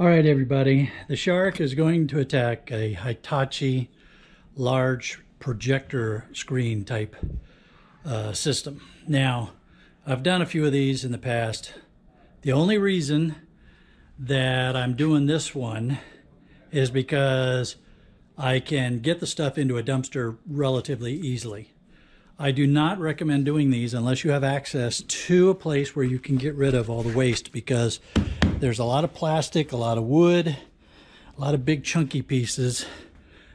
Alright everybody, the shark is going to attack a Hitachi large projector screen type system. Now, I've done a few of these in the past. The only reason that I'm doing this one is because I can get the stuff into a dumpster relatively easily. I do not recommend doing these unless you have access to a place where you can get rid of all the waste, because there's a lot of plastic, a lot of wood, a lot of big chunky pieces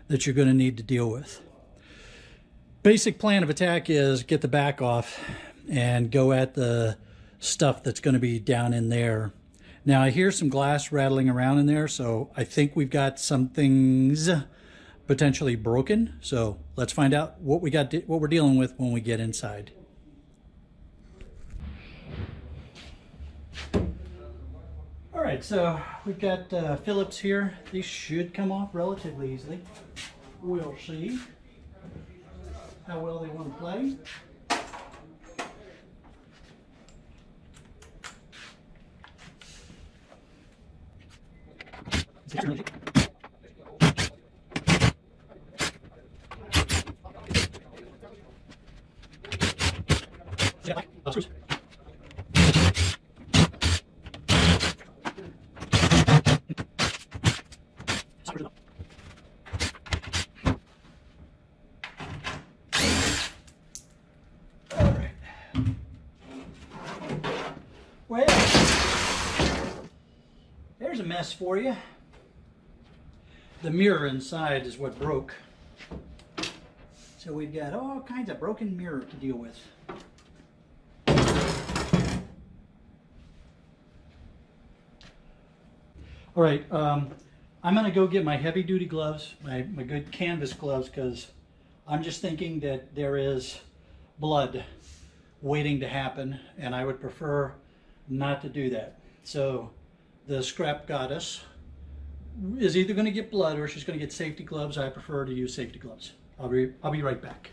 that you're going to need to deal with. Basic plan of attack is get the back off and go at the stuff that's going to be down in there. Now I hear some glass rattling around in there, so I think we've got some things potentially broken. So let's find out what we got, what we're dealing with when we get inside. Alright, so we've got Phillips here. These should come off relatively easily. We'll see how well they want to play. There's a mess for you. The mirror inside is what broke. So we've got all kinds of broken mirror to deal with. All right, I'm gonna go get my heavy duty gloves, my good canvas gloves, because I'm just thinking that there is blood waiting to happen and I would prefer not to do that. So the scrap goddess is either going to get blood or she's going to get safety gloves. I prefer to use safety gloves. I'll be right back.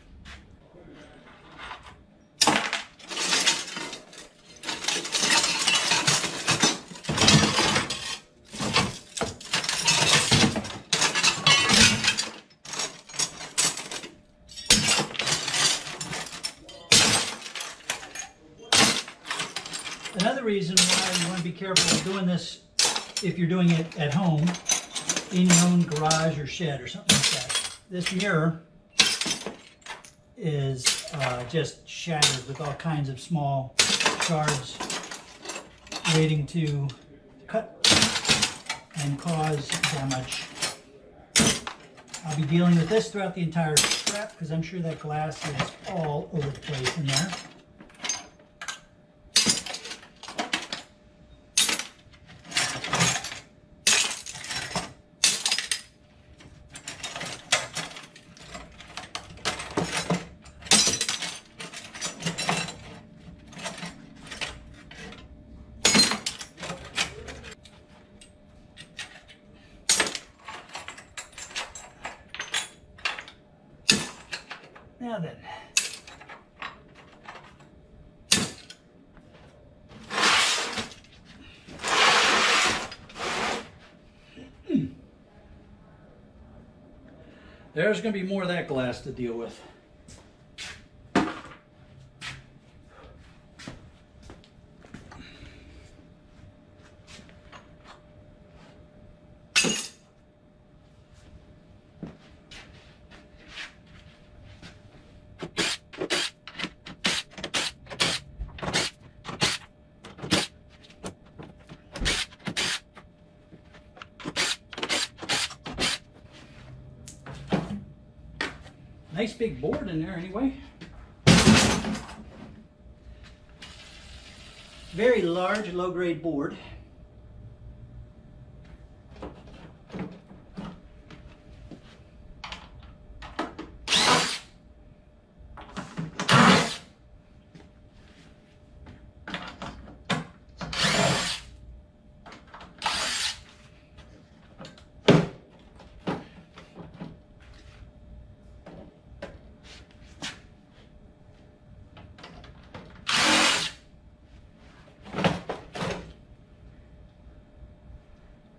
Another reason why you want to be careful of doing this, if you're doing it at home, in your own garage or shed or something like that. This mirror is just shattered with all kinds of small shards waiting to cut and cause damage. I'll be dealing with this throughout the entire scrap because I'm sure that glass is all over the place in there. Now then, there's going to be more of that glass to deal with. Nice big board in there anyway. Very large low-grade board.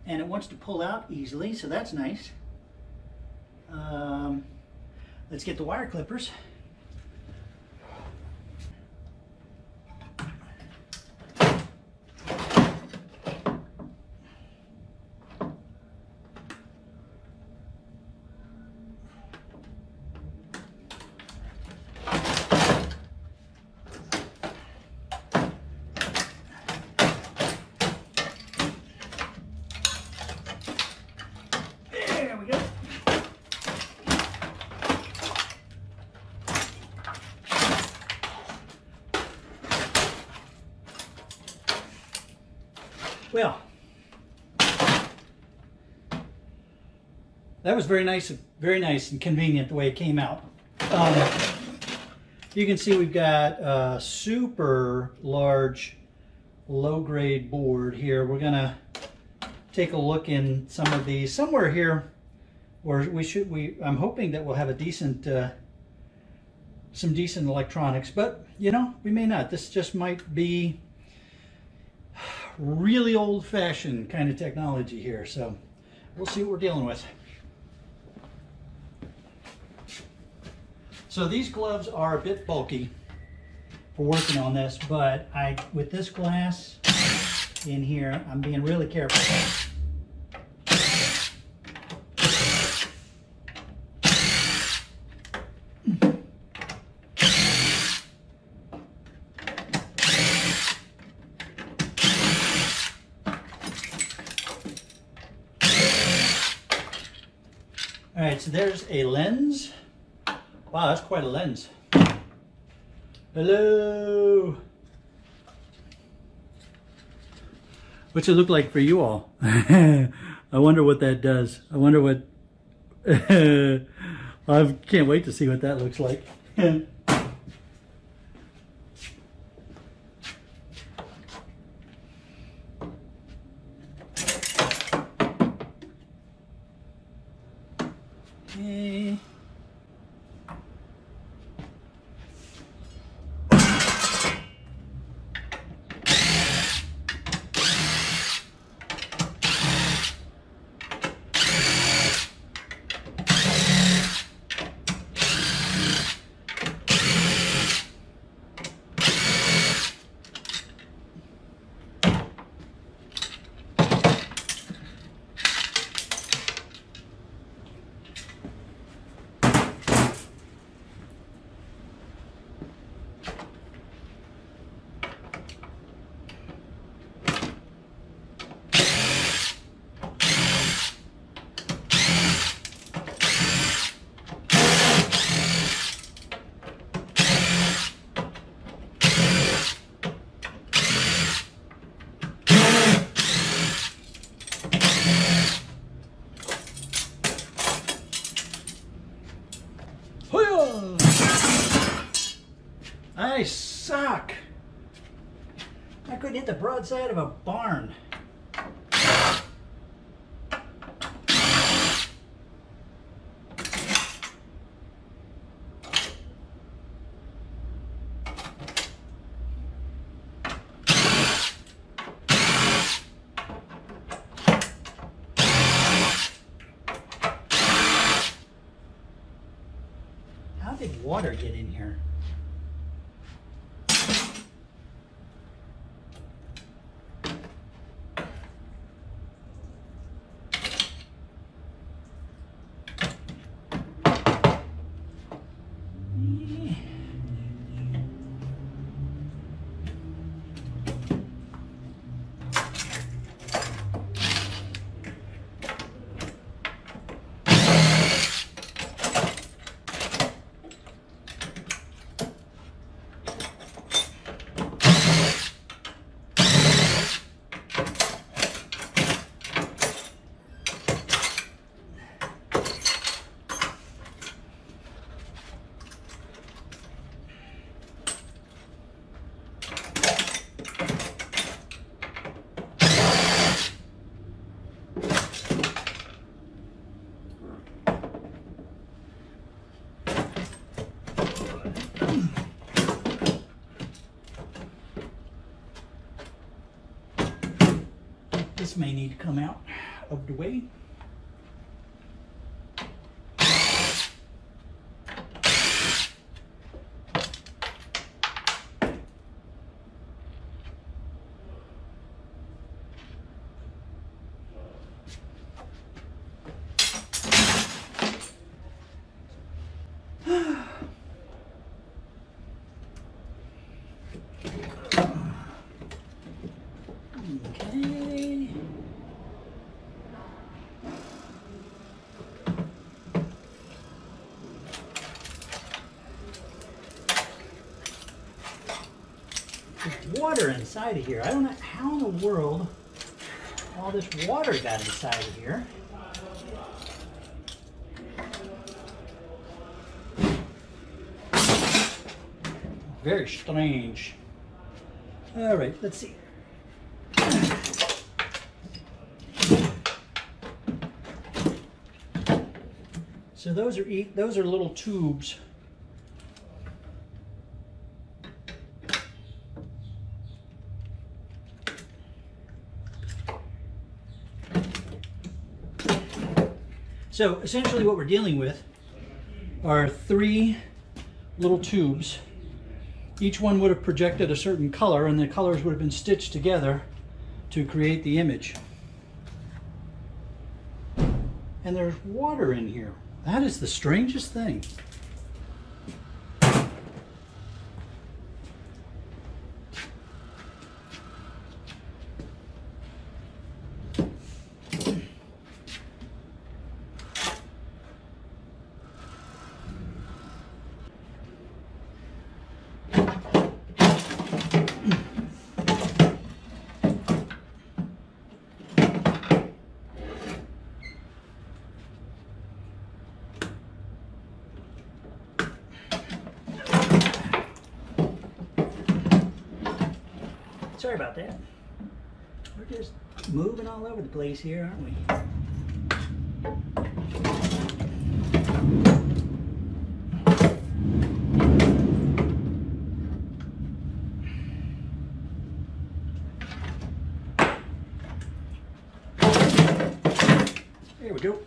and it wants to pull out easily, so that's nice. Let's get the wire clippers. Well, that was very nice and convenient the way it came out. You can see we've got a super large low-grade board here. We're gonna take a look in some of these somewhere here, where we should. I'm hoping that we'll have a decent, some decent electronics, but you know we may not. This just might be really old-fashioned kind of technology here, so we'll see what we're dealing with. So these gloves are a bit bulky for working on this, but with this glass in here, I'm being really careful. So there's a lens. Wow, that's quite a lens. Hello. What's it look like for you all? I wonder what that does. I wonder what... I can't wait to see what that looks like. I suck. I couldn't hit the broadside of a barn. How did water get in here? This may need to come out of the way. Water inside of here. I don't know how in the world all this water got inside of here. Very strange. All right, let's see. So those are little tubes. So essentially what we're dealing with are three little tubes. Each one would have projected a certain color, and the colors would have been stitched together to create the image. And there's water in here. That is the strangest thing. Sorry about that. We're just moving all over the place here, aren't we? There we go.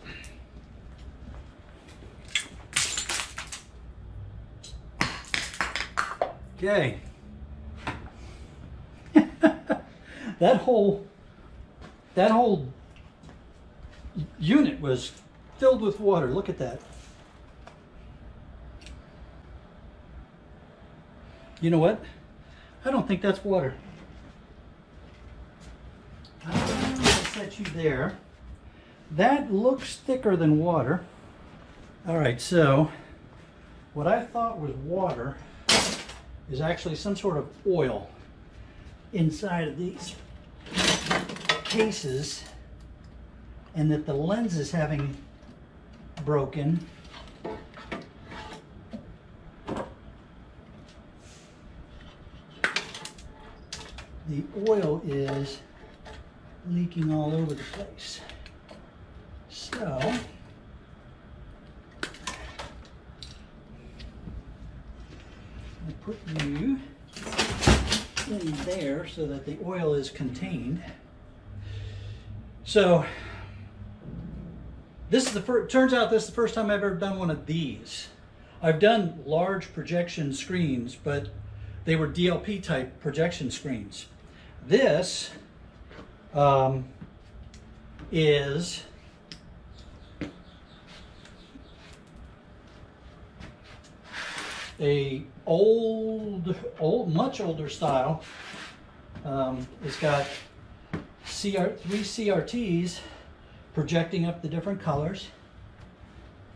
Okay. That whole unit was filled with water. Look at that. You know what? I don't think that's water. I'll set you there. That looks thicker than water. All right, so what I thought was water is actually some sort of oil inside of these cases, and that the lens is having broken. The oil is leaking all over the place. So I put you in there so that the oil is contained. So this is the first, turns out this is the first time I've ever done one of these. I've done large projection screens, but they were DLP type projection screens. This is a much older style. It's got three CRTs projecting up the different colors,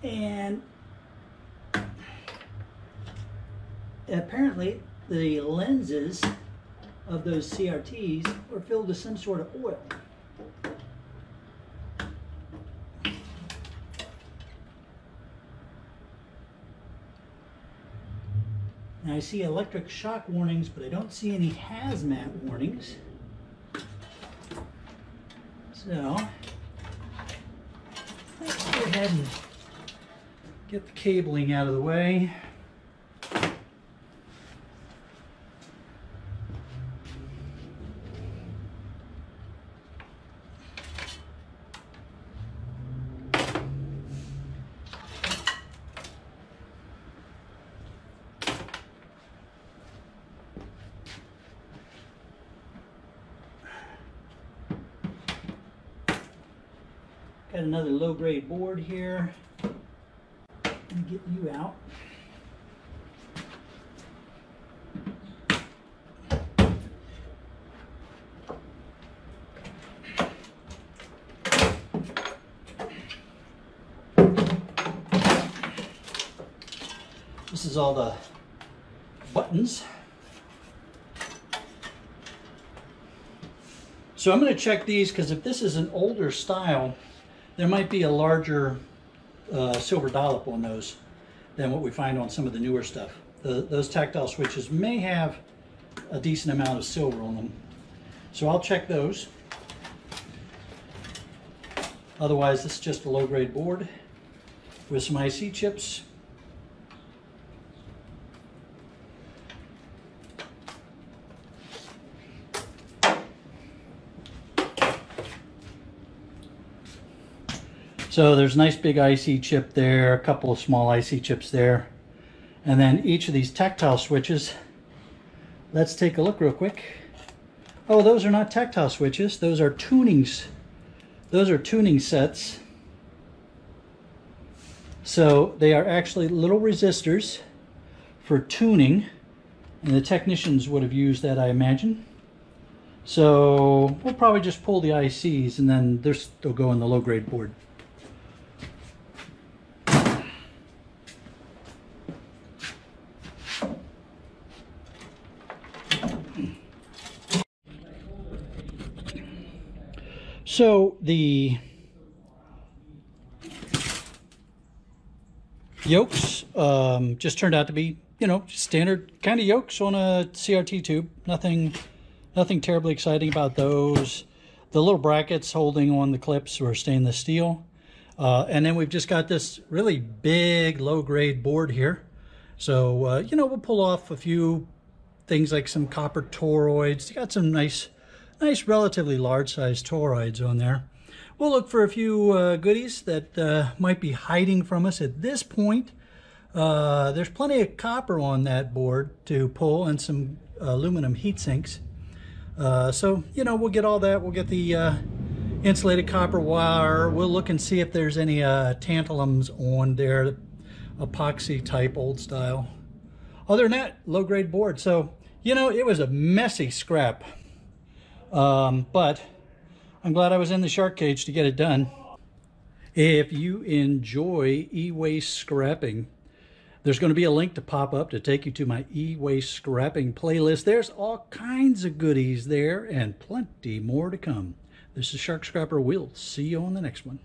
and apparently the lenses of those CRTs were filled with some sort of oil. Now I see electric shock warnings, but I don't see any hazmat warnings. So let's go ahead and get the cabling out of the way. Got another low-grade board here. Let me get you out. This is all the buttons. So I'm going to check these, because if this is an older style, there might be a larger silver dollop on those than what we find on some of the newer stuff. Those tactile switches may have a decent amount of silver on them. So I'll check those. Otherwise, this is just a low-grade board with some IC chips. So there's a nice big IC chip there, a couple of small IC chips there. And then each of these tactile switches, let's take a look real quick. Oh, those are not tactile switches. Those are tunings. Those are tuning sets. So they are actually little resistors for tuning. And the technicians would have used that, I imagine. So we'll probably just pull the ICs, and then they'll go in the low-grade board. So the yokes just turned out to be, you know, standard kind of yokes on a CRT tube. Nothing terribly exciting about those. The little brackets holding on the clips were stainless steel. And then we've just got this really big low-grade board here. So, you know, we'll pull off a few things like some copper toroids. You got some nice relatively large sized toroids on there. We'll look for a few goodies that might be hiding from us at this point. There's plenty of copper on that board to pull, and some aluminum heat sinks. So, you know, we'll get all that. We'll get the insulated copper wire. We'll look and see if there's any tantalums on there, epoxy type old style. Other than that, low grade board. So, you know, it was a messy scrap. But I'm glad I was in the shark cage to get it done. If you enjoy e-waste scrapping, there's going to be a link to pop up to take you to my e-waste scrapping playlist. There's all kinds of goodies there and plenty more to come. This is Shark Scrapper. We'll see you on the next one.